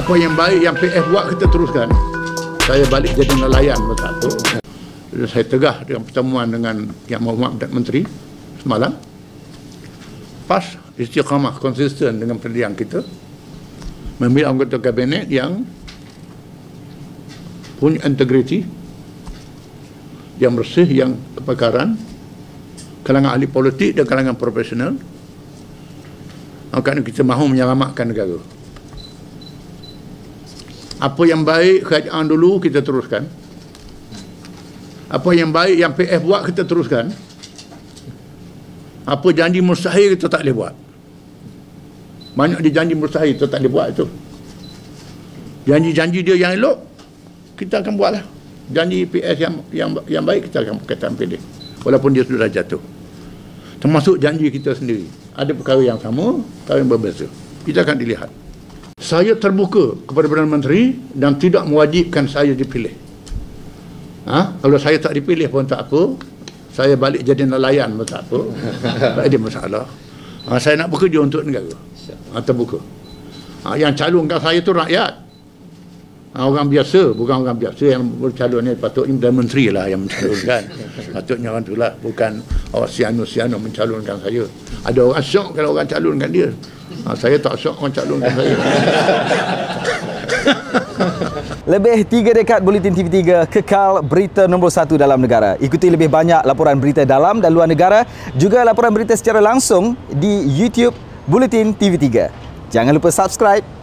Apa yang baik yang PF buat, kita teruskan. Saya balik jadi nelayan bersatu. Saya tegah dengan pertemuan dengan Yang Berhormat Perdana Menteri semalam. Pas, istiqamah, konsisten dengan pendirian kita. Memilih anggota kabinet yang punya integriti, yang bersih, yang kepakaran, kalangan ahli politik dan kalangan profesional. Maka kita mahu menyelamatkan negara. Apa yang baik kerajaan dulu, kita teruskan. Apa yang baik yang PF buat, kita teruskan. Apa janji mustahil, kita tak boleh buat. Banyak dia janji mustahil, kita tak boleh buat itu. Janji-janji dia yang elok, kita akan buatlah. Janji PS yang baik, kita akan pilih. Walaupun dia sudah jatuh. Termasuk janji kita sendiri. Ada perkara yang sama, perkara yang berbeza. Kita akan dilihat. Saya terbuka kepada Perdana Menteri dan tidak mewajibkan saya dipilih. Kalau saya tak dipilih pun tak apa. Saya balik jadi nelayan pun tak apa. Tak ada masalah. Saya nak bekerja untuk negara. Terbuka. Yang calonkan saya tu rakyat. Orang biasa, bukan orang biasa yang bercalon ni, patutnya Perdana Menteri lah yang mencalonkan. Patutnya orang tu lah, bukan orang siano-siano mencalonkan saya. Ada orang syok kalau orang calonkan dia. Saya tak syok orang calonkan saya. Lebih 3 dekad Buletin TV3 kekal berita nombor 1 dalam negara. Ikuti lebih banyak laporan berita dalam dan luar negara, juga laporan berita secara langsung di YouTube Buletin TV3. Jangan lupa subscribe.